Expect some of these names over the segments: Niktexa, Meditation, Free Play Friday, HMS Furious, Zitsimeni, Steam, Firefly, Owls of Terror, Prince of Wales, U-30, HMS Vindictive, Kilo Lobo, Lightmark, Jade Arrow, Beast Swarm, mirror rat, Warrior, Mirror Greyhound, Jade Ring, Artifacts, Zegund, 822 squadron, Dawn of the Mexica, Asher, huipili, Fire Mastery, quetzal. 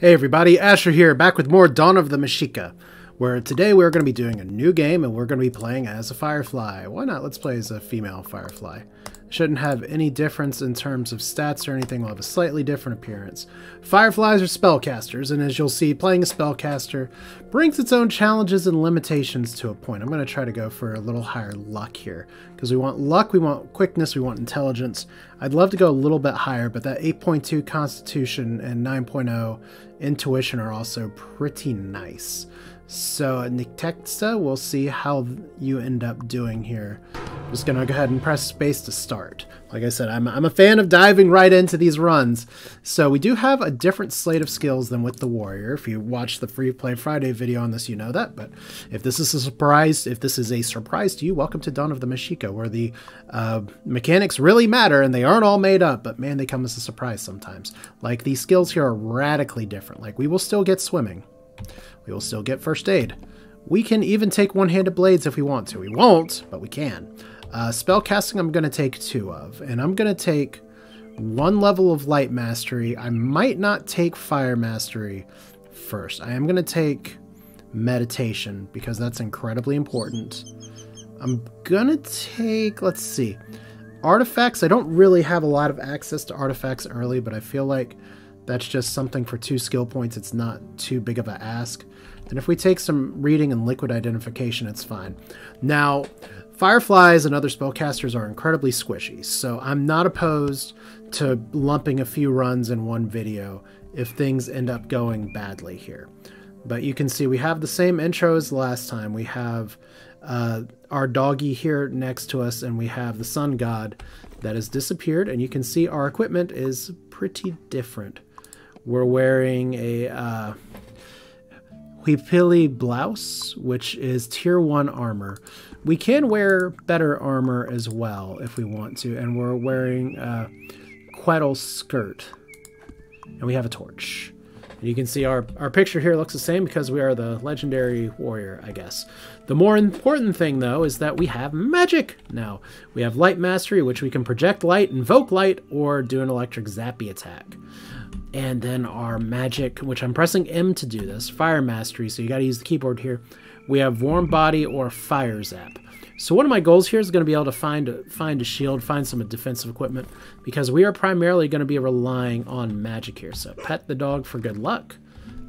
Hey everybody, Asher here, back with more Dawn of the Mexica, where today we're going to be doing a new game and we're going to be playing as a Firefly. Why not? Let's play as a female Firefly. Shouldn't have any difference in terms of stats or anything, we'll have a slightly different appearance. Fireflies are spellcasters, and as you'll see, playing a spellcaster brings its own challenges and limitations to a point. I'm going to try to go for a little higher luck here, because we want luck, we want quickness, we want intelligence. I'd love to go a little bit higher, but that 8.2 Constitution and 9.0 Intuition are also pretty nice. So Niktexa, we'll see how you end up doing here. I'm just gonna go ahead and press space to start. Like I said, I'm a fan of diving right into these runs. So we do have a different slate of skills than with the Warrior. If you watch the Free Play Friday video on this, you know that. But if this is a surprise to you, welcome to Dawn of the Mexica, where the mechanics really matter and they aren't all made up, but man, they come as a surprise sometimes. Like, these skills here are radically different. Like, we will still get swimming. We will still get first aid. We can even take one-handed blades if we want to. We won't, but we can. Spellcasting I'm going to take two of, and I'm going to take one level of Light Mastery. I might not take Fire Mastery first. I am going to take Meditation because that's incredibly important. I'm going to take, let's see, Artifacts. I don't really have a lot of access to Artifacts early, but I feel like that's just something for 2 skill points. It's not too big of an ask. And if we take some reading and liquid identification, it's fine. Now, Fireflies and other spellcasters are incredibly squishy, so I'm not opposed to lumping a few runs in one video if things end up going badly here. But you can see we have the same intro as last time. We have our doggy here next to us, and we have the sun god that has disappeared. And you can see our equipment is pretty different. We're wearing a huipili blouse, which is tier 1 armor. We can wear better armor as well if we want to, and we're wearing a quetzal skirt, and we have a torch. And you can see our picture here looks the same because we are the legendary warrior, I guess. The more important thing, though, is that we have magic now. We have Light Mastery, which we can project light, invoke light, or do an electric zappy attack. And then our magic, which I'm pressing M to do this, Fire Mastery, so you gotta use the keyboard here. We have Warm Body or Fire Zap. So one of my goals here is going to be able to find a shield, find some defensive equipment, because we are primarily going to be relying on magic here. So pet the dog for good luck.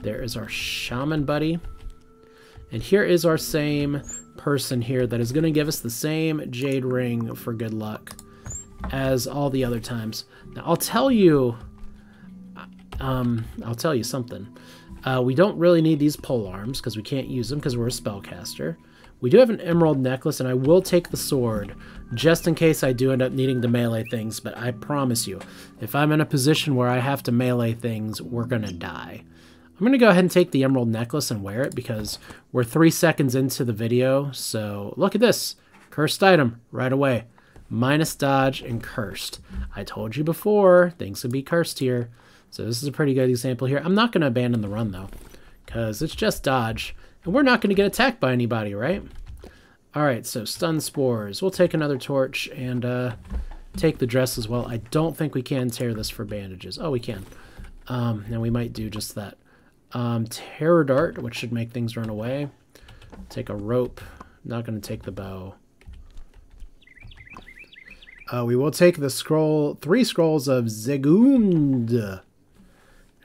There is our shaman buddy. And here is our same person here that is going to give us the same Jade Ring for good luck as all the other times. Now, I'll tell you something. We don't really need these pole arms because we can't use them because we're a spellcaster. We do have an emerald necklace, and I will take the sword just in case I do end up needing to melee things, but I promise you, if I'm in a position where I have to melee things, we're gonna die. I'm gonna go ahead and take the emerald necklace and wear it because we're 3 seconds into the video, so look at this. Cursed item right away. Minus dodge and cursed. I told you before, things could be cursed here, so this is a pretty good example here. I'm not gonna abandon the run though, because it's just dodge. And we're not going to get attacked by anybody, right? Alright, so stun spores. We'll take another torch and take the dress as well. I don't think we can tear this for bandages. Oh, we can. And we might do just that. Terror dart, which should make things run away. Take a rope. Not going to take the bow. We will take the scroll, 3 scrolls of Zegund.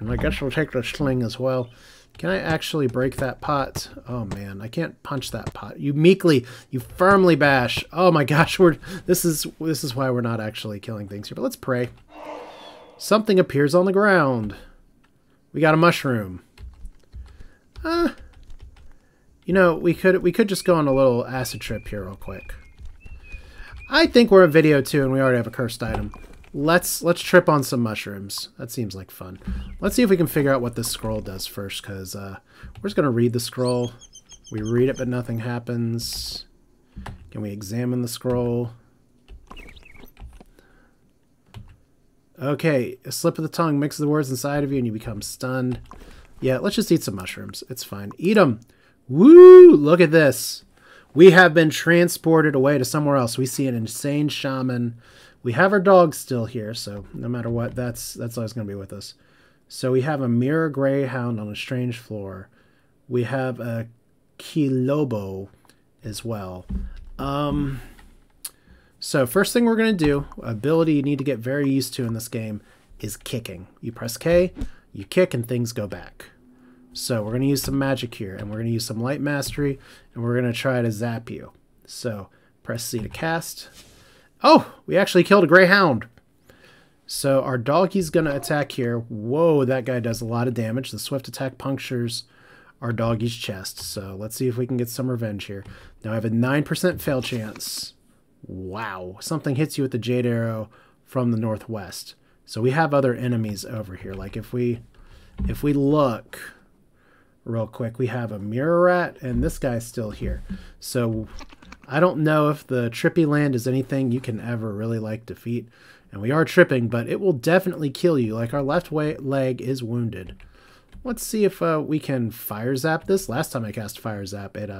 And I guess we'll take the sling as well. Can I actually break that pot? Oh man, I can't punch that pot. You meekly, you firmly bash. Oh my gosh, this is why we're not actually killing things here. But let's pray. Something appears on the ground. We got a mushroom. You know, we could just go on a little acid trip here real quick. I think we're in video 2 and we already have a cursed item. Let's trip on some mushrooms. That seems like fun. Let's see if we can figure out what this scroll does first, because we're just going to read the scroll. We read it, but nothing happens. Can we examine the scroll? Okay, a slip of the tongue mixes the words inside of you and you become stunned. Yeah, let's just eat some mushrooms. It's fine. Eat them. Woo! Look at this. We have been transported away to somewhere else. We see an insane shaman. We have our dog still here, so no matter what, that's always going to be with us. So we have a Mirror Greyhound on a strange floor. We have a Kilo Lobo as well. So first thing we're going to do, ability you need to get very used to in this game, is kicking. You press K, you kick, and things go back. So we're going to use some magic here, and we're going to use some Light Mastery, and we're going to try to zap you. So press C to cast. Oh, we actually killed a Greyhound. So our doggie's going to attack here. Whoa, that guy does a lot of damage. The swift attack punctures our doggie's chest. So let's see if we can get some revenge here. Now I have a 9% fail chance. Wow. Something hits you with the Jade Arrow from the northwest. So we have other enemies over here. Like if we look real quick, we have a Mirror Rat, and this guy's still here. So I don't know if the trippy land is anything you can ever really like defeat. And we are tripping, but it will definitely kill you. Like, our left leg is wounded. Let's see if we can fire zap this. Last time I cast fire zap, it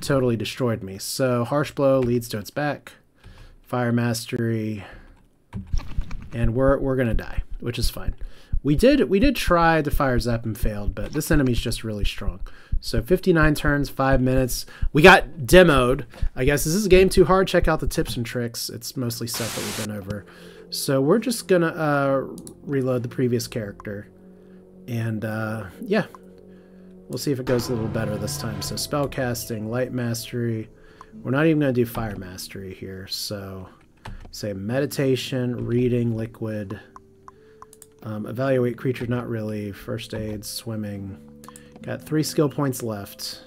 totally destroyed me. So harsh blow leads to its back. Fire Mastery, and we're gonna die, which is fine. We did try to fire zap and failed, but this enemy's just really strong. So 59 turns, 5 minutes. We got demoed. I guess this is a game too hard. Check out the tips and tricks. It's mostly stuff that we've been over. So we're just gonna reload the previous character, and yeah, we'll see if it goes a little better this time. So spell casting, Light Mastery. We're not even gonna do Fire Mastery here. So say meditation, reading, liquid, evaluate creature, not really, first aid, swimming. Got 3 skill points left.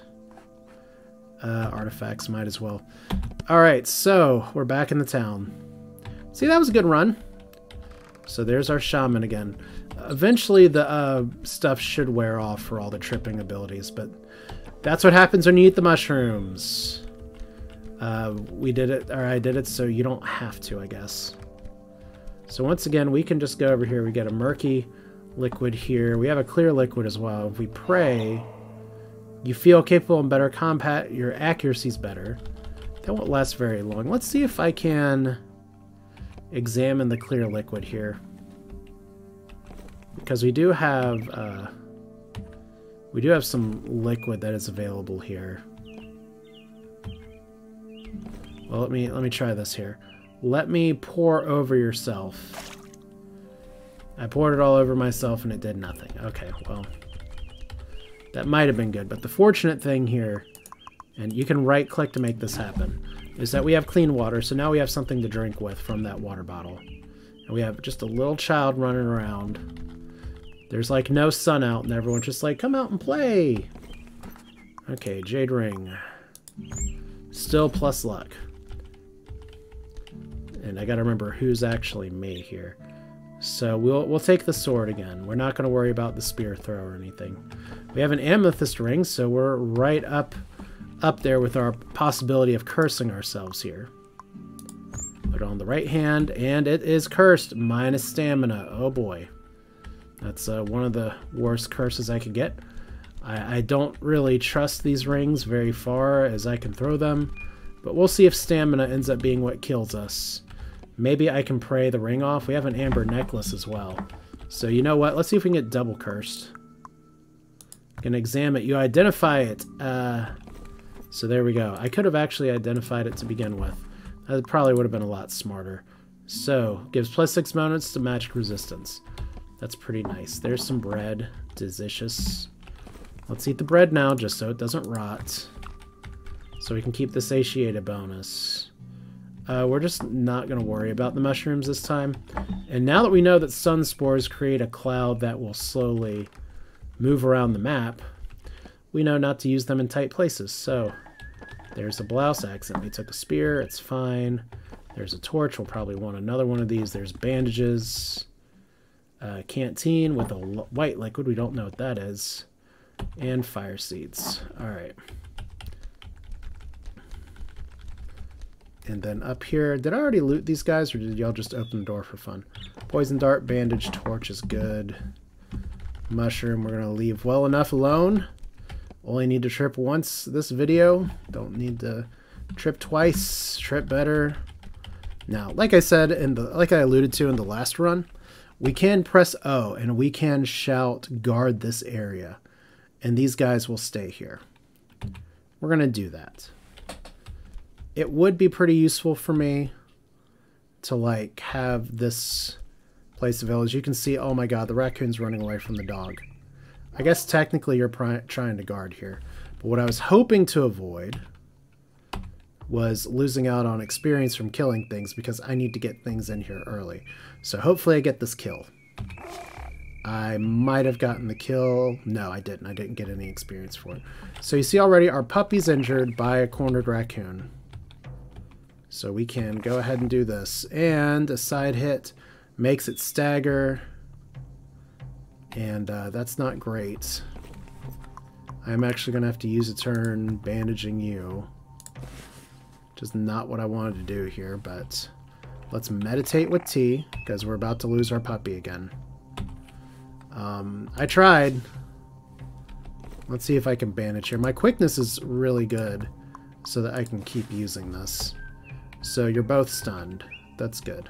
Artifacts, might as well. Alright, so we're back in the town. See, that was a good run. So there's our shaman again. Eventually the stuff should wear off for all the tripping abilities, but that's what happens when you eat the mushrooms. We did it, or I did it, so you don't have to, I guess. So once again, we can just go over here. We get a murky liquid here. We have a clear liquid as well. If we pray, you feel capable and better combat. Your accuracy's better. That won't last very long. Let's see if I can examine the clear liquid here, because we do have some liquid that is available here. Well, let me try this here. Let me pour over yourself. I poured it all over myself and it did nothing. Okay, well, that might have been good, but the fortunate thing here, and you can right click to make this happen, is that we have clean water, so now we have something to drink with from that water bottle. And we have just a little child running around. There's like no sun out and everyone's just like, come out and play. Okay, Jade Ring. Still plus luck. And I gotta remember who's actually me here. So we'll take the sword again. We're not gonna worry about the spear throw or anything. We have an amethyst ring, so we're right up there with our possibility of cursing ourselves here. Put it on the right hand, and it is cursed, minus stamina. Oh boy. That's one of the worst curses I could get. I don't really trust these rings very far as I can throw them, but we'll see if stamina ends up being what kills us. Maybe I can pray the ring off. We have an amber necklace as well. So you know what? Let's see if we can get double cursed. Gonna examine it. You identify it. So there we go. I could have actually identified it to begin with. That probably would have been a lot smarter. So gives +6 moments to magic resistance. That's pretty nice. There's some bread. Delicious. Let's eat the bread now just so it doesn't rot. So we can keep the satiated bonus. We're just not going to worry about the mushrooms this time. And now that we know that sun spores create a cloud that will slowly move around the map, we know not to use them in tight places. So there's a blouse accident. We took a spear. It's fine. There's a torch. We'll probably want another one of these. There's bandages. Canteen with a white liquid. We don't know what that is. And fire seeds. All right. And then up here, did I already loot these guys, or did y'all just open the door for fun? Poison dart, bandage, torch is good. Mushroom, we're going to leave well enough alone. Only need to trip once this video. Don't need to trip twice. Trip better. Now, like I alluded to in the last run, We can press O and we can shout guard this area, and these guys will stay here. We're going to do that. It would be pretty useful for me to like have this place available. As you can see, oh my god, the raccoon's running away from the dog. I guess technically you're trying to guard here. But what I was hoping to avoid was losing out on experience from killing things, because I need to get things in here early. So hopefully I get this kill. I might have gotten the kill. No, I didn't. I didn't get any experience for it. So you see already our puppy's injured by a cornered raccoon. So we can go ahead and do this. And a side hit makes it stagger. And that's not great. I'm actually going to have to use a turn bandaging you. Which is not what I wanted to do here, but let's meditate with T, because we're about to lose our puppy again. I tried. Let's see if I can bandage here. My quickness is really good so that I can keep using this. So you're both stunned. That's good.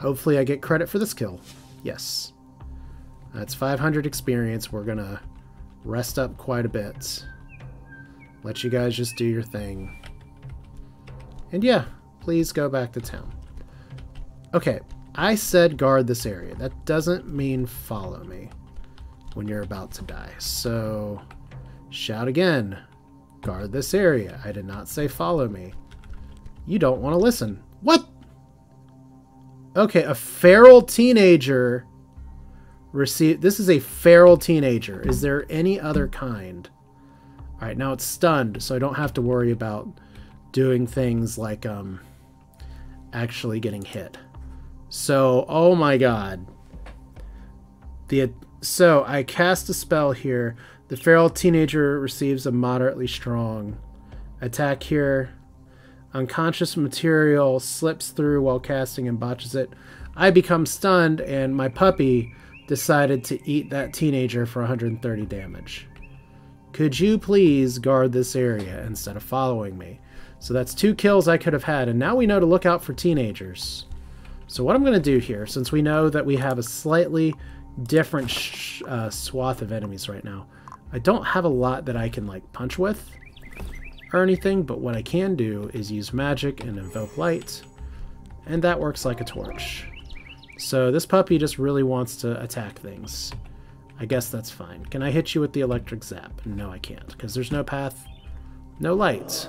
Hopefully I get credit for this kill. Yes. That's 500 experience. We're going to rest up quite a bit. Let you guys just do your thing. And yeah, please go back to town. Okay. I said guard this area. That doesn't mean follow me when you're about to die. So shout again. Guard this area. I did not say follow me. You don't want to listen. What? Okay, a feral teenager received... This is a feral teenager. Is there any other kind? All right, now it's stunned, so I don't have to worry about doing things like actually getting hit. So, oh my god. So, I cast a spell here. The feral teenager receives a moderately strong attack here. Unconscious material slips through while casting and botches it. I become stunned, and my puppy decided to eat that teenager for 130 damage. Could you please guard this area instead of following me? So that's two kills I could have had, and now we know to look out for teenagers. So what I'm going to do here, since we know that we have a slightly different swath of enemies right now, I don't have a lot that I can like punch with or anything, but what I can do is use magic and invoke light, and that works like a torch. So this puppy just really wants to attack things. I guess that's fine. Can I hit you with the electric zap? No, I can't, because there's no path, no light.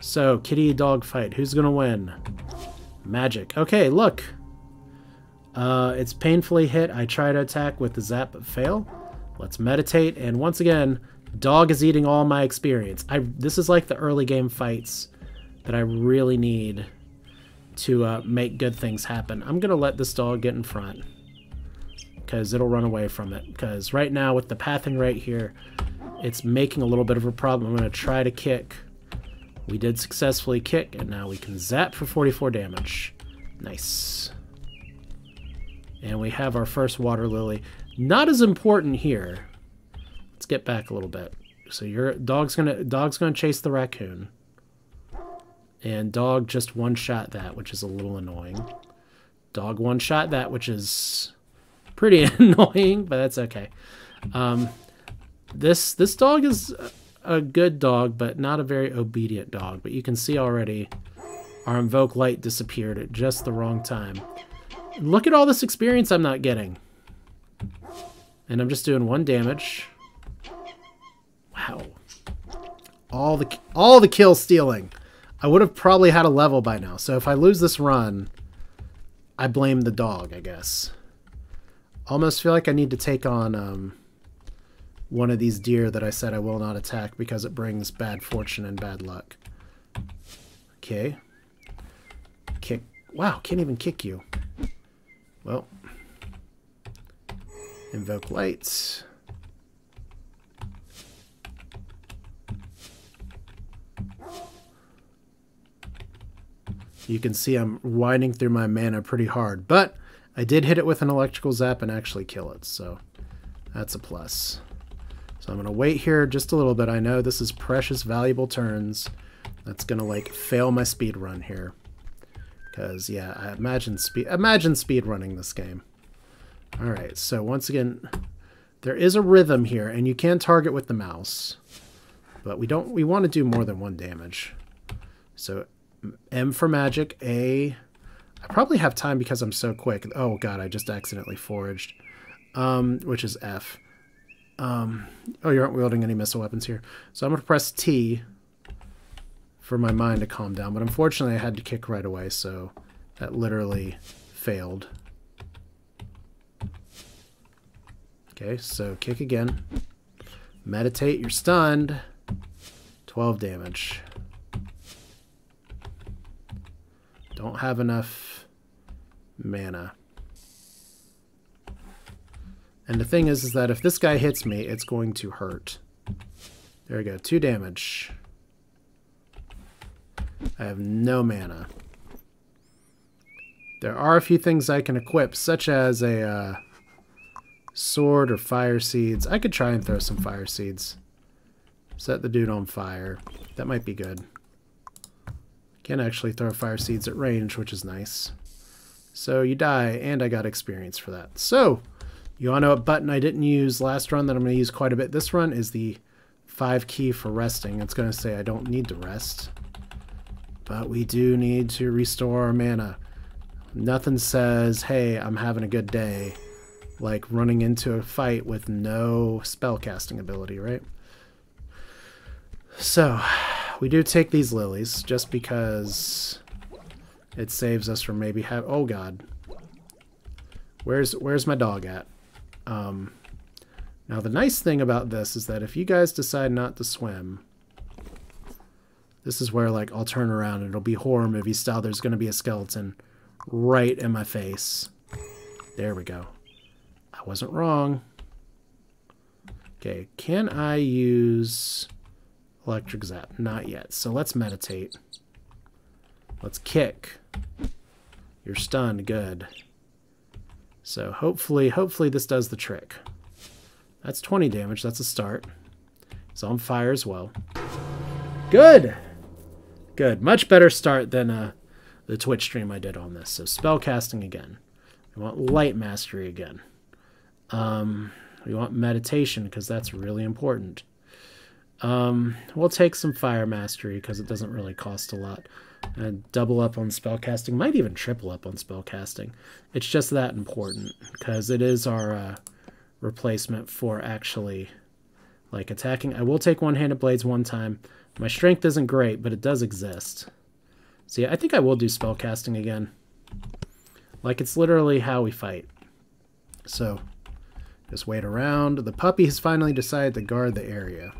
So kitty dog fight. Who's going to win? Magic. Okay, look. It's painfully hit. I try to attack with the zap but fail. Let's meditate. And once again, dog is eating all my experience. This is like the early game fights that I really need to make good things happen. I'm going to let this dog get in front because it'll run away from it. Because right now with the pathing right here, it's making a little bit of a problem. I'm going to try to kick. We did successfully kick, and now we can zap for 44 damage. Nice. And we have our first water lily. Not as important here. Let's get back a little bit. So your dog's gonna chase the raccoon. And dog just one-shot that, which is a little annoying. Dog one-shot that, which is pretty annoying, but that's okay. This dog is... a good dog, but not a very obedient dog. But you can see already our invoke light disappeared at just the wrong time. Look at all this experience I'm not getting. And I'm just doing one damage. Wow. All the kill stealing. I would have probably had a level by now. So if I lose this run, I blame the dog, I guess. Almost feel like I need to take on one of these deer that I said I will not attack because it brings bad fortune and bad luck. Okay. Kick. Wow, can't even kick you. Well. Invoke lights. You can see I'm winding through my mana pretty hard, but I did hit it with an electrical zap and actually kill it, so that's a plus. So I'm going to wait here just a little bit. I know this is precious, valuable turns. That's going to, like, fail my speed run here. Because, yeah, I imagine speed running this game. All right, so once again, there is a rhythm here, and you can target with the mouse, but we want to do more than one damage. So M for magic, A. I probably have time because I'm so quick. Oh god, I just accidentally foraged, which is F. Oh, you aren't wielding any missile weapons here, so I'm gonna press T for my mind to calm down. But unfortunately, I had to kick right away, so that literally failed. Okay, so kick again. Meditate, you're stunned. 12 damage. Don't have enough mana. And the thing is that if this guy hits me, it's going to hurt. There we go, 2 damage. I have no mana. There are a few things I can equip, such as a sword or fire seeds. I could try and throw some fire seeds. Set the dude on fire. That might be good. Can actually throw fire seeds at range, which is nice. So you die, and I got experience for that. So, you want to know a button I didn't use last run that I'm going to use quite a bit this run is the 5 key for resting. It's going to say I don't need to rest, but we do need to restore our mana. Nothing says, hey, I'm having a good day, like running into a fight with no spellcasting ability, right? So, we do take these lilies just because it saves us from maybe having... Oh, God. Where's my dog at? Now, the nice thing about this is that if you guys decide not to swim, this is where, like, I'll turn around and it'll be horror movie style. There's going to be a skeleton right in my face. There we go. I wasn't wrong. Okay, can I use electric zap? Not yet. So let's meditate. Let's kick. You're stunned. Good. So hopefully this does the trick. That's 20 damage. That's a start. It's on fire as well. Good! Good. Much better start than the Twitch stream I did on this. So spellcasting again. We want Light Mastery again. We want Meditation because that's really important. We'll take some Fire Mastery because it doesn't really cost a lot. And double up on spellcasting. Might even triple up on spellcasting. It's just that important because it is our replacement for actually like attacking. I will take one-handed blades one time. My strength isn't great, but it does exist. See, so yeah, I think I will do spellcasting again. Like, it's literally how we fight. So, just wait around. The puppy has finally decided to guard the area.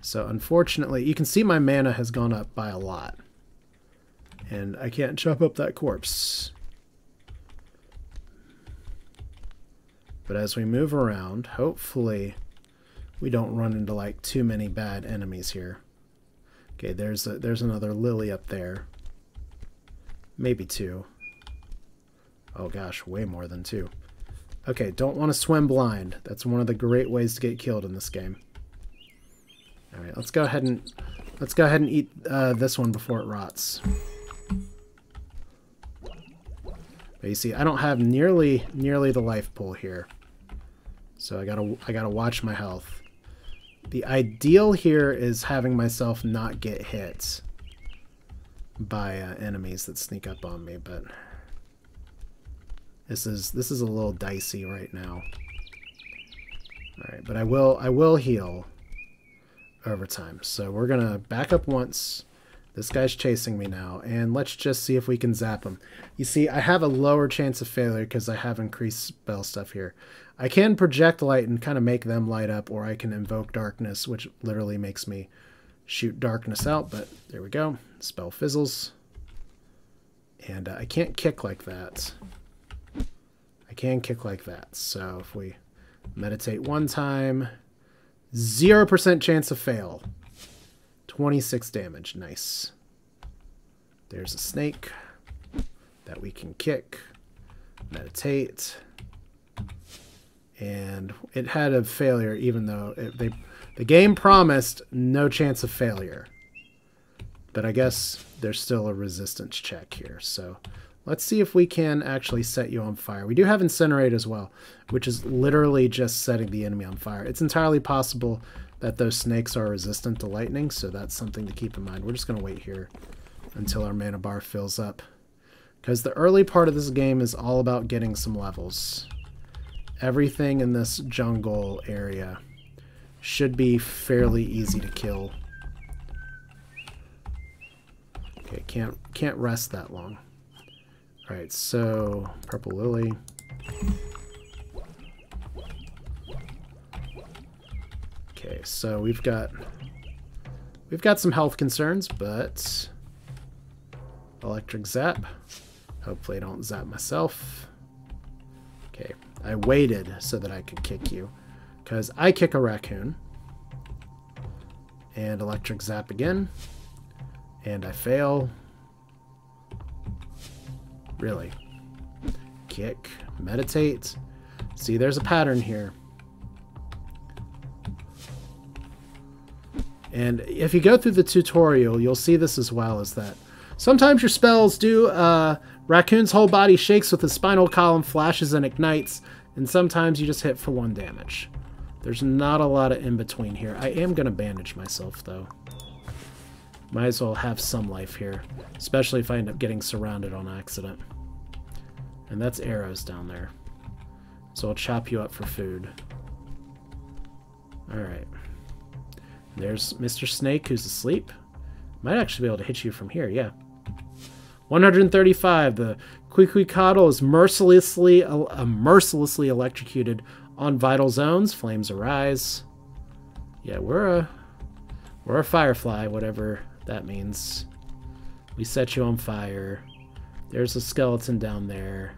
So, unfortunately, you can see my mana has gone up by a lot. And I can't chop up that corpse. But as we move around, hopefully we don't run into, like, too many bad enemies here. Okay, there's another lily up there. Maybe 2. Oh, gosh, way more than 2. Okay, don't want to swim blind. That's one of the great ways to get killed in this game. All right, let's go ahead and eat this one before it rots. But you see, I don't have nearly the life pool here, so I gotta watch my health. The ideal here is having myself not get hit by enemies that sneak up on me, but this is a little dicey right now. All right, but I will heal over time. So we're gonna back up once. This guy's chasing me now, and let's just see if we can zap him. You see, I have a lower chance of failure because I have increased spell stuff here. I can project light and kind of make them light up, or I can invoke darkness, which literally makes me shoot darkness out, but there we go. Spell fizzles. And I can't kick like that. I can kick like that. So if we meditate one time, 0% chance of fail. 26 damage. Nice. There's a snake that we can kick. Meditate. And it had a failure even though the game promised no chance of failure. But I guess there's still a resistance check here. So let's see if we can actually set you on fire. We do have Incinerate as well, which is literally just setting the enemy on fire. It's entirely possible that those snakes are resistant to lightning, so that's something to keep in mind. We're just going to wait here until our mana bar fills up, because the early part of this game is all about getting some levels. Everything in this jungle area should be fairly easy to kill. Okay, can't rest that long. All right, so Purple Lily. Okay, so we've got some health concerns, but electric zap. Hopefully I don't zap myself. Okay, I waited so that I could kick you, because I kick a raccoon. And electric zap again. And I fail. Really. Kick. Meditate. See, there's a pattern here. And if you go through the tutorial, you'll see this as well, is that sometimes your spells do, Raccoon's whole body shakes with his spinal column, flashes and ignites, and sometimes you just hit for 1 damage. There's not a lot of in-between here. I am going to bandage myself, though. Might as well have some life here, especially if I end up getting surrounded on accident. And that's arrows down there. So I'll chop you up for food. Alright. There's Mr. Snake, who's asleep. Might actually be able to hit you from here, yeah. 135. The Quetzal is mercilessly electrocuted on vital zones. Flames arise. Yeah, we're a Firefly, whatever that means. We set you on fire. There's a skeleton down there.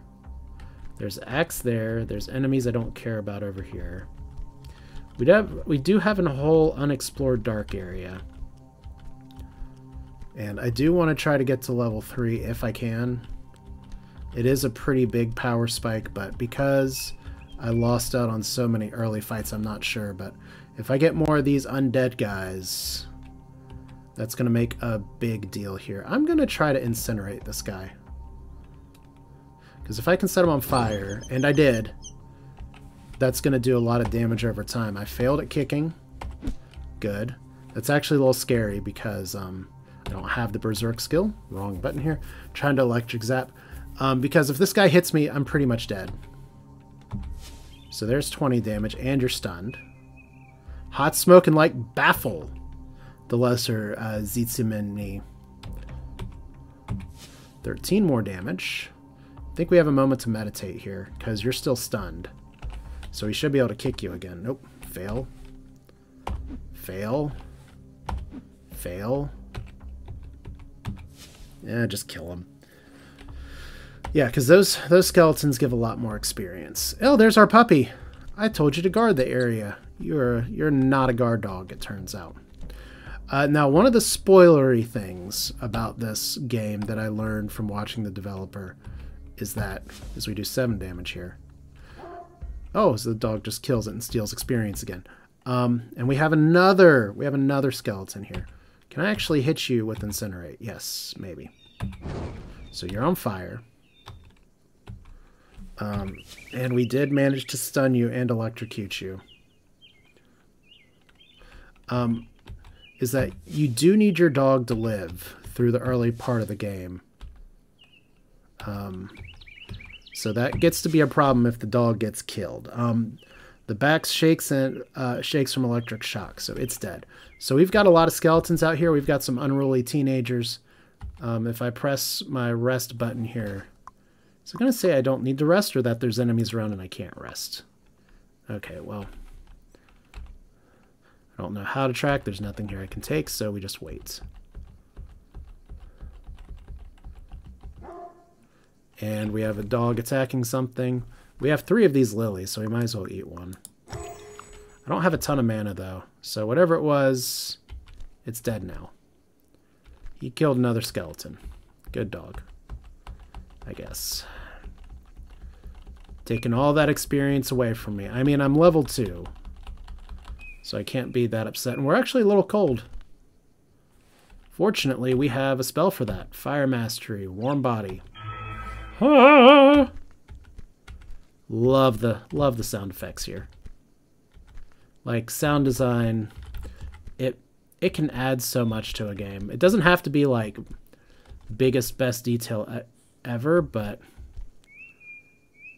There's axe there. There's enemies I don't care about over here. We do have a whole unexplored dark area. And I do want to try to get to level 3 if I can. It is a pretty big power spike, but because I lost out on so many early fights, I'm not sure. But if I get more of these undead guys, that's going to make a big deal here. I'm going to try to incinerate this guy. Because if I can set him on fire, and I did, that's going to do a lot of damage over time. I failed at kicking. Good. That's actually a little scary because I don't have the Berserk skill. Wrong button here. I'm trying to electric zap. Because if this guy hits me, I'm pretty much dead. So there's 20 damage, and you're stunned. Hot smoke and light baffle the lesser Zitsimeni. 13 more damage. I think we have a moment to meditate here, because you're still stunned. So he should be able to kick you again. Nope. Fail. Fail. Fail. Yeah, just kill him. Yeah, because those skeletons give a lot more experience. Oh, there's our puppy. I told you to guard the area. You're not a guard dog, it turns out. Now, one of the spoilery things about this game that I learned from watching the developer is that, as we do 7 damage here. Oh, so the dog just kills it and steals experience again. And we have another skeleton here. Can I actually hit you with Incinerate? Yes, maybe. So you're on fire. And we did manage to stun you and electrocute you. Is that you do need your dog to live through the early part of the game. So that gets to be a problem if the dog gets killed. The back shakes from electric shock, so it's dead. So we've got a lot of skeletons out here. We've got some unruly teenagers. If I press my rest button here, it's going to say I don't need to rest or that there's enemies around and I can't rest. Okay, well, I don't know how to track. There's nothing here I can take, so we just wait. And we have a dog attacking something. We have 3 of these lilies, so we might as well eat one. I don't have a ton of mana, though. So whatever it was, it's dead now. He killed another skeleton. Good dog, I guess. Taking all that experience away from me. I mean, I'm level 2, so I can't be that upset. And we're actually a little cold. Fortunately, we have a spell for that. Fire Mastery, Warm Body. Ah! Love the sound effects here. Like, sound design, it can add so much to a game. It doesn't have to be, like, biggest, best detail ever, but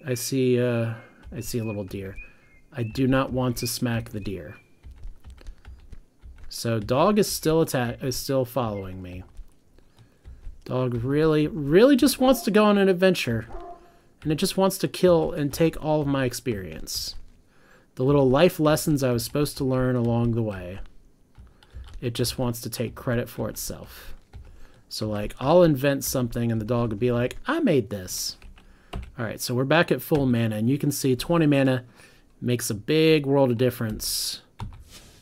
I see a little deer. I do not want to smack the deer. So dog is still following me. Dog really just wants to go on an adventure, and it just wants to kill and take all of my experience. The little life lessons I was supposed to learn along the way. It just wants to take credit for itself. So, like, I'll invent something and the dog would be like, I made this. Alright, so we're back at full mana, and you can see 20 mana makes a big world of difference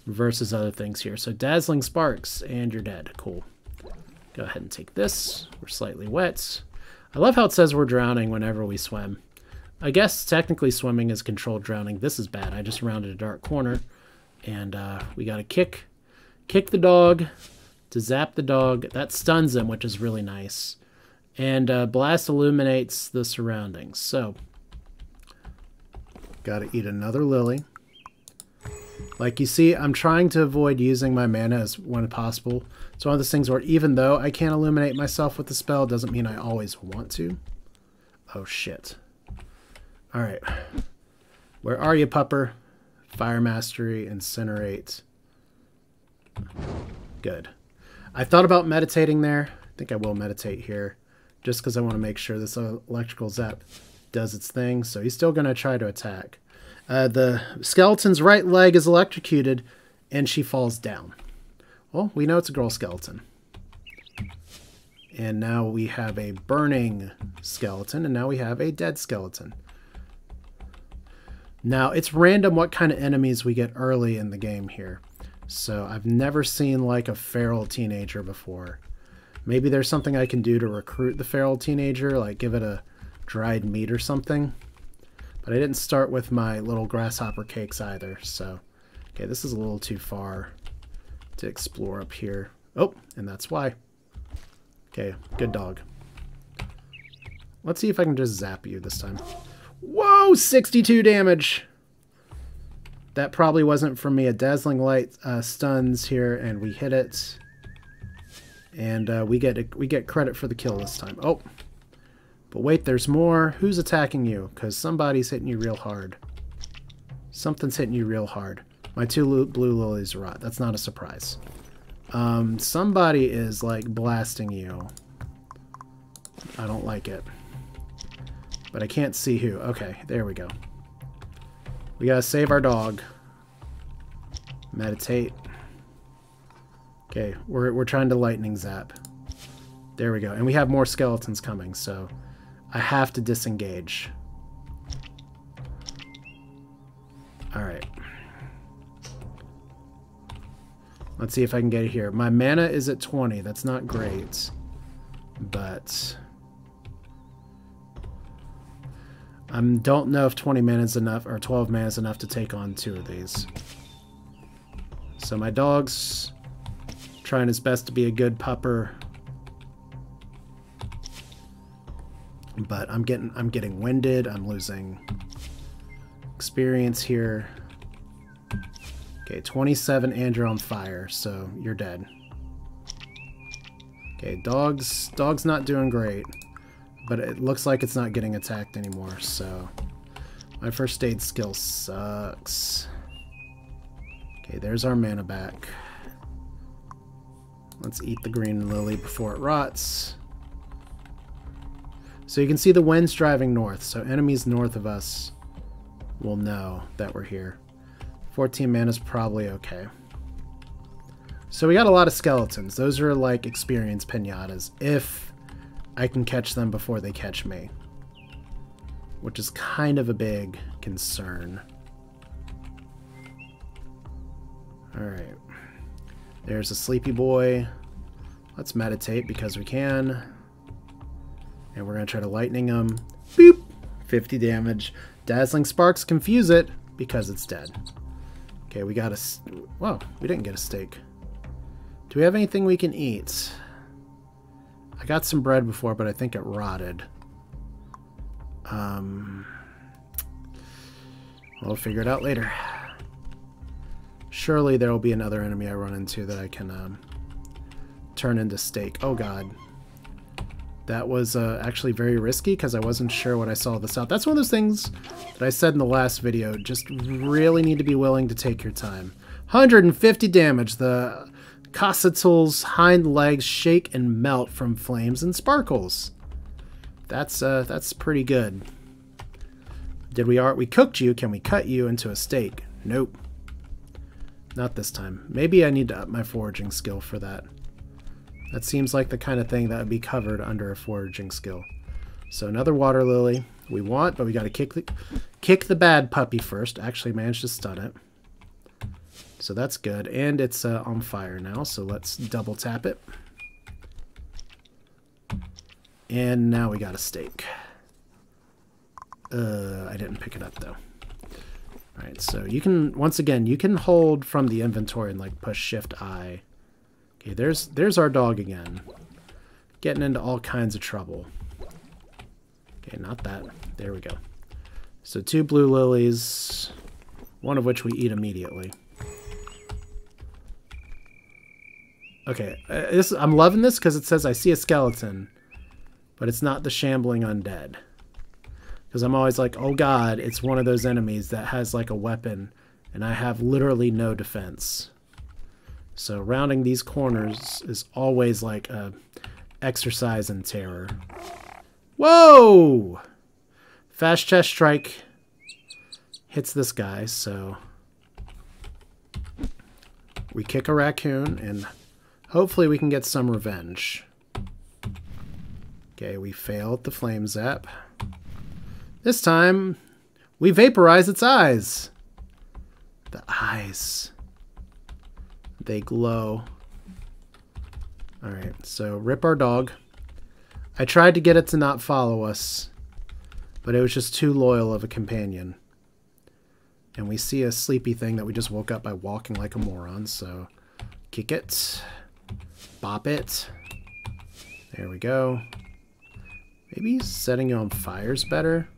versus other things here. So Dazzling Sparks, and you're dead. Cool. Go ahead and take this. We're slightly wet. I love how it says we're drowning whenever we swim. I guess technically swimming is controlled drowning. This is bad. I just rounded a dark corner, and we got to kick the dog to zap the dog. That stuns him, which is really nice. And Blast illuminates the surroundings. So, got to eat another lily. Like you see, I'm trying to avoid using my mana as when possible. It's one of those things where even though I can't illuminate myself with the spell, doesn't mean I always want to. Oh, shit. All right. Where are you, pupper? Fire Mastery, Incinerate. Good. I thought about meditating there. I think I will meditate here just because I want to make sure this electrical zap does its thing. So he's still going to try to attack. The skeleton's right leg is electrocuted and she falls down. Well, we know it's a girl skeleton. And now we have a burning skeleton, and now we have a dead skeleton. Now, it's random what kind of enemies we get early in the game here. So I've never seen, like, a feral teenager before. Maybe there's something I can do to recruit the feral teenager, like give it a dried meat or something. But I didn't start with my little grasshopper cakes either, so... Okay, this is a little too far to explore up here. Oh, and that's why. Okay, good dog. Let's see if I can just zap you this time. Whoa, 62 damage! That probably wasn't from me. A Dazzling Light stuns here, and we hit it. And we get credit for the kill this time. Oh, but wait, there's more. Who's attacking you? Because somebody's hitting you real hard. Something's hitting you real hard. My two blue lilies rot. That's not a surprise. Somebody is, like, blasting you. I don't like it. But I can't see who. Okay, there we go. We gotta save our dog. Meditate. Okay, we're trying to lightning zap. There we go. And we have more skeletons coming, so I have to disengage. Alright. Let's see if I can get it here. My mana is at 20. That's not great. But... I don't know if 20 mana is enough, or 12 mana is enough to take on two of these. So my dog's trying his best to be a good pupper. But I'm getting winded, I'm losing experience here. Okay, 27, and you're on fire, so you're dead. Okay, dog's not doing great. But it looks like it's not getting attacked anymore, so... My first aid skill sucks. Okay, there's our mana back. Let's eat the green lily before it rots. So you can see the wind's driving north, so enemies north of us will know that we're here. 14 mana's probably okay. So we got a lot of skeletons. Those are like experience pinatas, if... I can catch them before they catch me, which is kind of a big concern. All right, there's a sleepy boy. Let's meditate because we can, and we're gonna try to lightning him. Boop, 50 damage. Dazzling Sparks confuse it because it's dead. Okay, we got a... Whoa, we didn't get a stake. Do we have anything we can eat? I got some bread before, but I think it rotted. We'll figure it out later. Surely there will be another enemy I run into that I can turn into steak. Oh god. That was actually very risky because I wasn't sure when I saw this out. That's one of those things that I said in the last video. Just really need to be willing to take your time. 150 damage. The quetzal's hind legs shake and melt from flames and sparkles. That's pretty good. We cooked you. Can we cut you into a steak? Nope. Not this time. Maybe I need to up my foraging skill for that. That seems like the kind of thing that would be covered under a foraging skill. So another water lily we want, but we got to kick the bad puppy first. Actually managed to stun it. So that's good. And it's on fire now, so let's double tap it. And now we got a steak. I didn't pick it up though. Alright, so you can, once again, you can hold from the inventory and like push Shift-I. Okay, there's our dog again. Getting into all kinds of trouble. Okay, not that. There we go. So 2 blue lilies, one of which we eat immediately. Okay, I'm loving this because it says I see a skeleton, but it's not the shambling undead. Because I'm always like, oh god, it's one of those enemies that has like a weapon and I have literally no defense. So rounding these corners is always like a exercise in terror. Whoa! Fast chest strike hits this guy, so we kick a raccoon and hopefully we can get some revenge. Okay, we failed the flame zap. This time, we vaporize its eyes. The eyes. They glow. Alright, so rip our dog. I tried to get it to not follow us, but it was just too loyal of a companion. And we see a sleepy thing that we just woke up by walking like a moron, so kick it. Bop it. There we go. Maybe setting it on fire is better.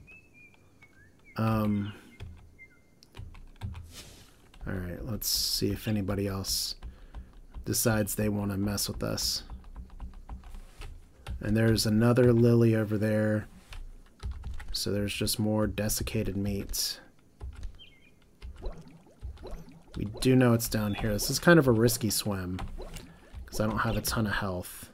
Alright, let's see if anybody else decides they want to mess with us. And there's another lily over there. So there's just more desiccated meat. We do know it's down here. This is kind of a risky swim because I don't have a ton of health.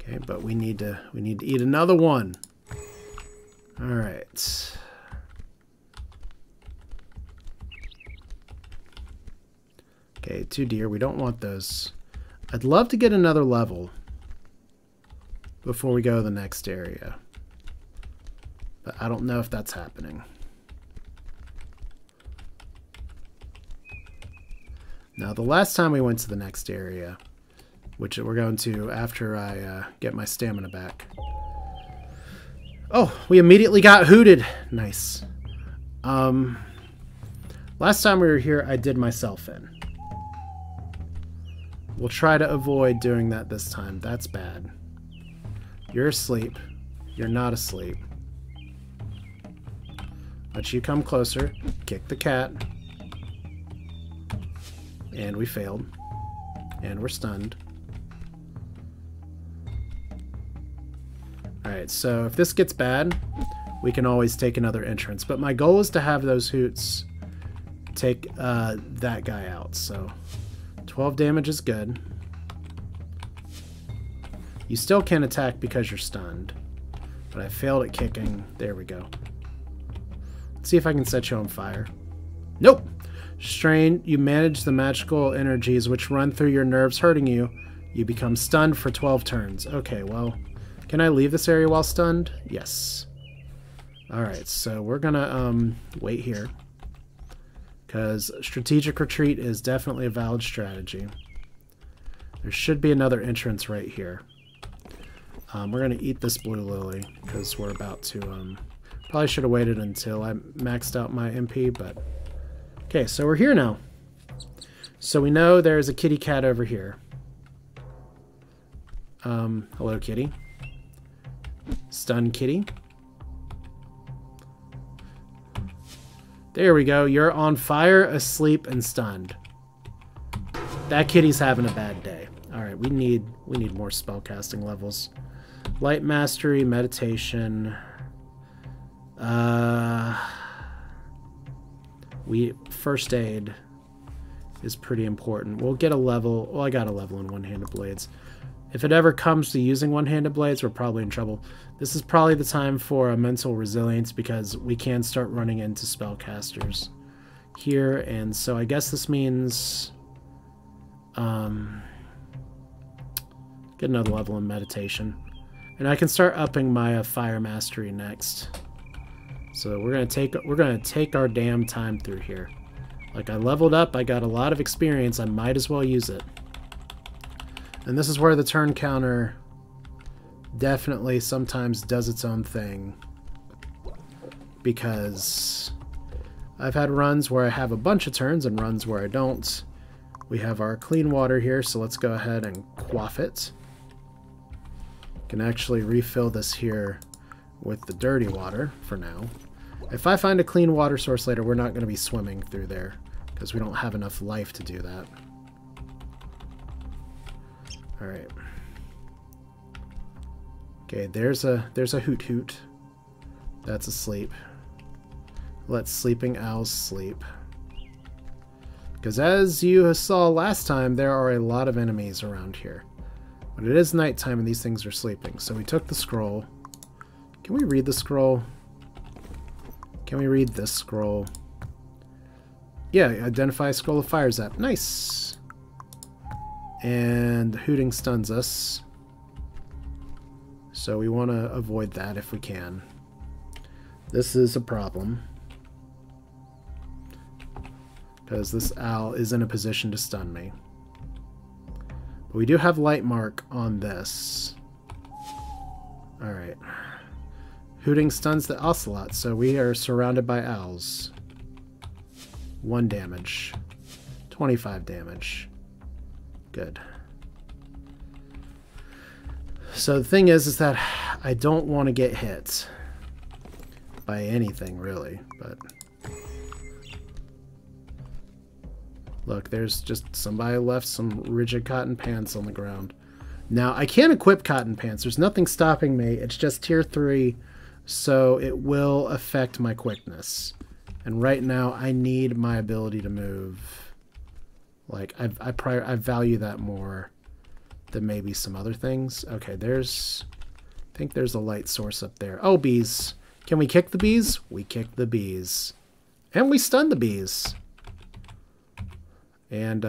Okay, but we need to eat another one. All right. Okay, 2 deer. We don't want those. I'd love to get another level before we go to the next area, but I don't know if that's happening. Now, the last time we went to the next area, which we're going to after I get my stamina back. Oh, we immediately got hooted. Nice. Last time we were here, I did myself in. We'll try to avoid doing that this time. That's bad. You're asleep. You're not asleep. But you come closer. Kick the cat. And we failed. And we're stunned. Alright, so if this gets bad, we can always take another entrance. But my goal is to have those hoots take that guy out. So 12 damage is good. You still can't attack because you're stunned. But I failed at kicking. There we go. Let's see if I can set you on fire. Nope! Strain. You manage the magical energies which run through your nerves, hurting you. You become stunned for 12 turns. Okay, well... Can I leave this area while stunned? Yes. Alright, so we're gonna wait here. Because strategic retreat is definitely a valid strategy. There should be another entrance right here. We're gonna eat this blue lily because we're about to... probably should have waited until I maxed out my MP, but Okay, so we're here now. So we know there's a kitty cat over here. Hello, kitty. Stun kitty. There we go. You're on fire, asleep, and stunned. That kitty's having a bad day. All right, we need more spellcasting levels. Light Mastery, Meditation. First aid is pretty important. We'll get a level. Well, I got a level in one-handed blades. If it ever comes to using one-handed blades, we're probably in trouble. This is probably the time for a mental resilience because we can start running into spellcasters here. And so I guess this means get another level in meditation. And I can start upping my Fire Mastery next. So we're gonna take our damn time through here. Like, I leveled up, I got a lot of experience, I might as well use it. And this is where the turn counter definitely sometimes does its own thing, because I've had runs where I have a bunch of turns and runs where I don't. We have our clean water here, so let's go ahead and quaff it. Can actually refill this here with the dirty water for now. If I find a clean water source later, we're not going to be swimming through there because we don't have enough life to do that. All right. Okay, there's a hoot hoot. That's asleep. Let sleeping owls sleep. Because as you saw last time, there are a lot of enemies around here. But it is nighttime and these things are sleeping. So we took the scroll. Can we read the scroll? Can we read this scroll? Yeah, identify Scroll of Fire Zap. Nice! And hooting stuns us. So we want to avoid that if we can. This is a problem. Because this owl is in a position to stun me. But we do have Lightmark on this. Alright. Hooting stuns the ocelot, so we are surrounded by owls. 1 damage. 25 damage. Good. So the thing is that I don't want to get hit by anything, really. But look, there's just somebody left some rigid cotton pants on the ground. Now, I can't equip cotton pants. There's nothing stopping me. It's just tier 3... so it will affect my quickness. And right now I need my ability to move. Like, I value that more than maybe some other things. Okay, I think there's a light source up there. Oh, bees. Can we kick the bees? We kick the bees. And we stun the bees. And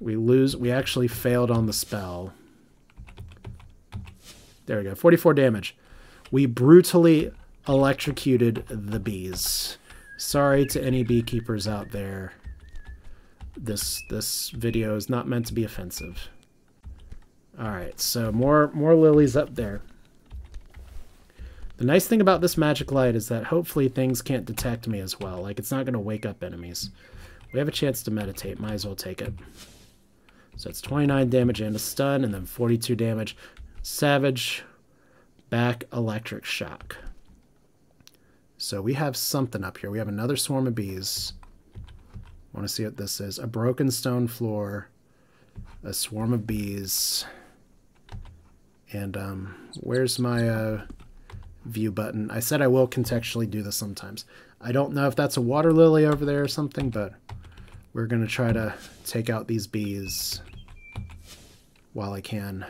we actually failed on the spell. There we go, 44 damage. We brutally electrocuted the bees. Sorry to any beekeepers out there. This video is not meant to be offensive. All right, so more lilies up there. The nice thing about this magic light is that hopefully things can't detect me as well. Like, it's not going to wake up enemies. We have a chance to meditate. Might as well take it. So it's 29 damage and a stun, and then 42 damage. Savage. Back electric shock. So we have something up here. We have another swarm of bees. I want to see what this is. A broken stone floor, a swarm of bees, and where's my view button? I said I will contextually do this sometimes. I don't know if that's a water lily over there or something, but we're going to try to take out these bees while I can.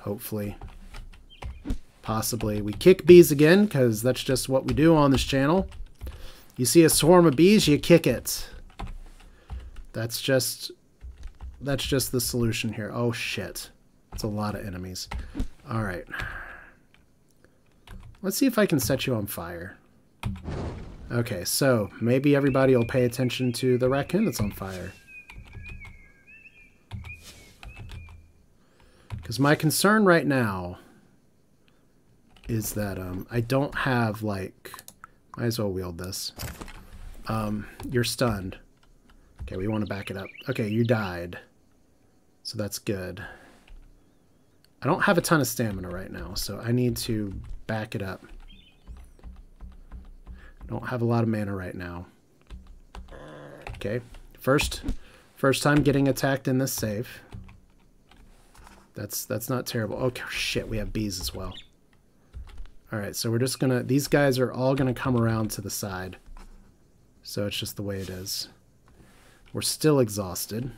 Hopefully. Possibly. We kick bees again, because that's just what we do on this channel. You see a swarm of bees, you kick it. That's just the solution here. Oh, shit. It's a lot of enemies. All right. Let's see if I can set you on fire. Okay, so maybe everybody will pay attention to the raccoon that's on fire. Because my concern right now is that I don't have, like, Might as well wield this. You're stunned. Okay, we want to back it up. Okay, you died. So that's good. I don't have a ton of stamina right now, so I need to back it up. I don't have a lot of mana right now. Okay, first time getting attacked in this save. That's not terrible. Okay, shit, we have bees as well. Alright, so we're just gonna... These guys are all gonna come around to the side. So it's just the way it is. We're still exhausted.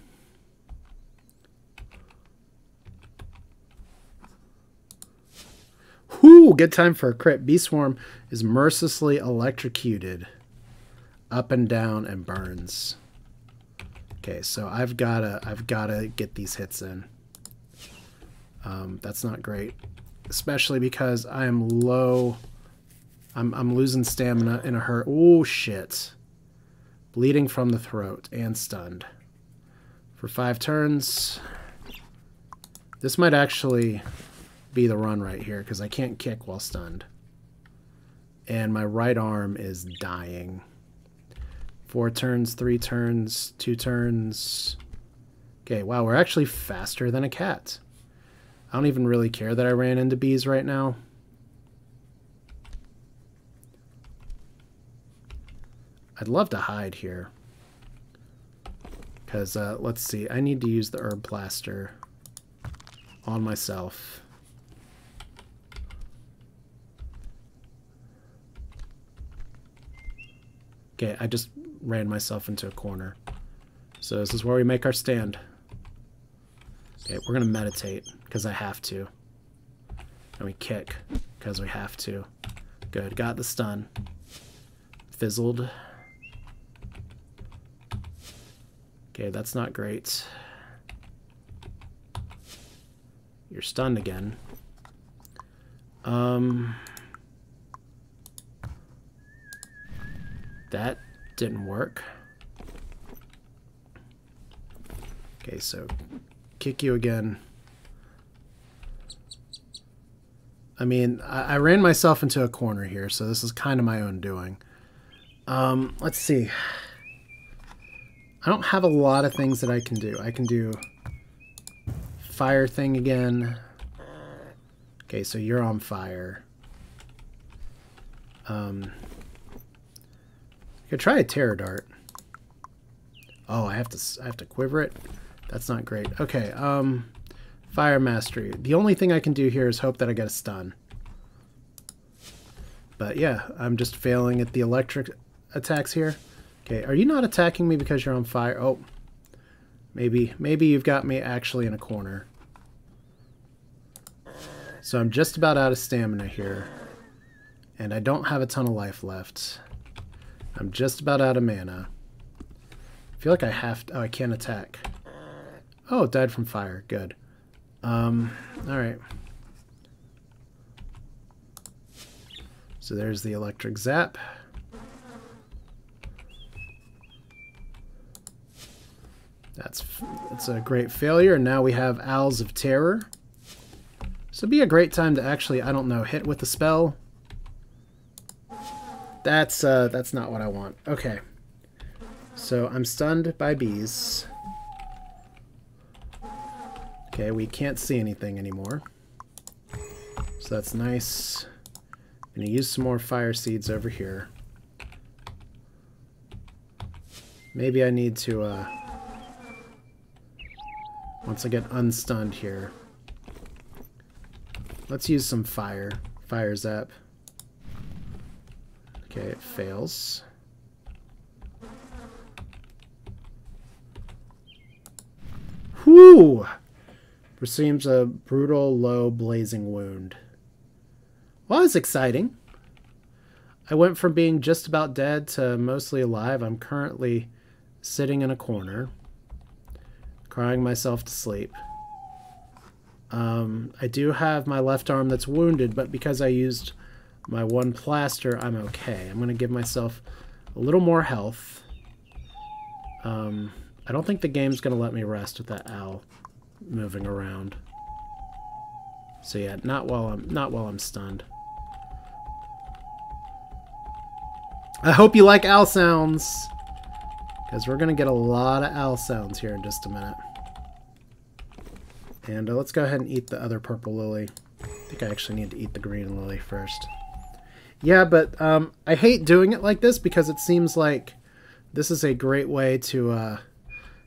Whoo! Good time for a crit. Beast Swarm is mercilessly electrocuted. Up and down and burns. Okay, so I've gotta get these hits in. That's not great, especially because I am low. I'm losing stamina in a hurt. Oh shit! Bleeding from the throat and stunned for 5 turns. This might actually be the run right here because I can't kick while stunned, and my right arm is dying. 4 turns, 3 turns, 2 turns. Okay, wow, we're actually faster than a cat. I don't even really care that I ran into bees right now. I'd love to hide here. Because, let's see, I need to use the herb plaster on myself. Okay, I just ran myself into a corner. So this is where we make our stand. Okay, we're going to meditate, because I have to. And we kick, because we have to. Good, got the stun. Fizzled. Okay, that's not great. You're stunned again. That didn't work. Okay, so... kick you again. I mean, I ran myself into a corner here, so this is kind of my own doing. Let's see. I don't have a lot of things that I can do. I can do fire thing again. Okay, so you're on fire. I could try a terror dart. Oh, I have to quiver it. That's not great. Okay, Fire Mastery. The only thing I can do here is hope that I get a stun. But yeah, I'm just failing at the electric attacks here. Okay, are you not attacking me because you're on fire? Oh, maybe you've got me actually in a corner. So I'm just about out of stamina here. And I don't have a ton of life left. I'm just about out of mana. I feel like I have to... Oh, I can't attack. Oh, it died from fire. Good. Alright. So there's the electric zap. That's a great failure. And now we have Owls of Terror. So it'd be a great time to actually, I don't know, hit with a spell. That's not what I want. Okay. So I'm stunned by bees. Okay, we can't see anything anymore. So that's nice. I'm going to use some more fire seeds over here. Maybe I need to, once I get unstunned here. Let's use some fire. Fire zap. Okay, it fails. Whoo! Receives a brutal, low, blazing wound. Well, that was exciting. I went from being just about dead to mostly alive. I'm currently sitting in a corner, crying myself to sleep. I do have my left arm that's wounded, but because I used my one plaster, I'm okay. I'm going to give myself a little more health. I don't think the game's going to let me rest with that owl moving around. So yeah, not while I'm stunned. I hope you like owl sounds, because we're going to get a lot of owl sounds here in just a minute. And let's go ahead and eat the other purple lily. I think I actually need to eat the green lily first. Yeah, but I hate doing it like this because it seems like this is a great way to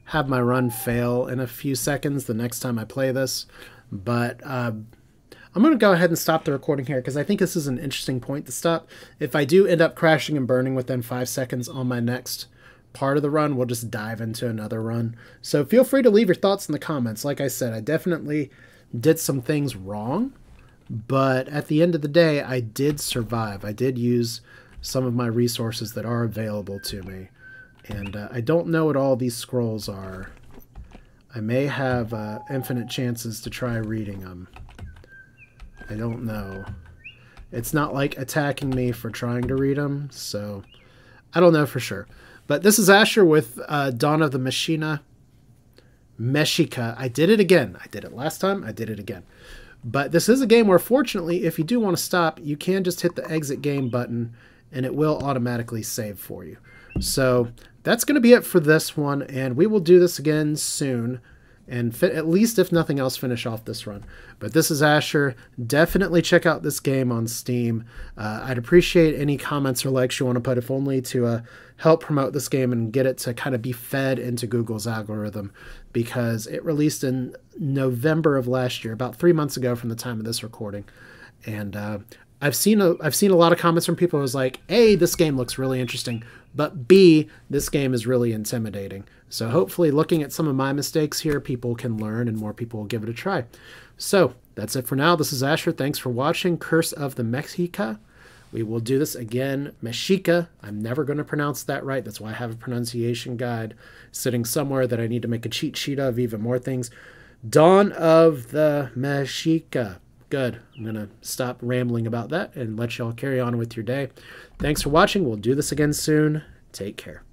have my run fail in a few seconds the next time I play this. But I'm going to go ahead and stop the recording here because I think this is an interesting point to stop. If I do end up crashing and burning within 5 seconds on my next part of the run, we'll just dive into another run. So feel free to leave your thoughts in the comments. Like I said, I definitely did some things wrong. But at the end of the day, I did survive. I did use some of my resources that are available to me. And I don't know what all these scrolls are. I may have infinite chances to try reading them. I don't know. It's not like attacking me for trying to read them, so I don't know for sure. But this is Asher with Dawn of the Mexica. I did it again. I did it last time. I did it again. But this is a game where, fortunately, if you do want to stop, you can just hit the exit game button, and it will automatically save for you. So that's going to be it for this one, and we will do this again soon, and at least, if nothing else, finish off this run. But this is Asher. Definitely check out this game on Steam. I'd appreciate any comments or likes you want to put, if only to help promote this game and get it to kind of be fed into Google's algorithm, because it released in November of last year, about 3 months ago from the time of this recording. And I've seen a lot of comments from people who was like, A, this game looks really interesting, but B, this game is really intimidating. So hopefully looking at some of my mistakes here, people can learn and more people will give it a try. So that's it for now. This is Asher. Thanks for watching Curse of the Mexica. We will do this again. Mexica. I'm never going to pronounce that right. That's why I have a pronunciation guide sitting somewhere that I need to make a cheat sheet of, even more things. Dawn of the Mexica. Good. I'm going to stop rambling about that and let y'all carry on with your day. Thanks for watching. We'll do this again soon. Take care.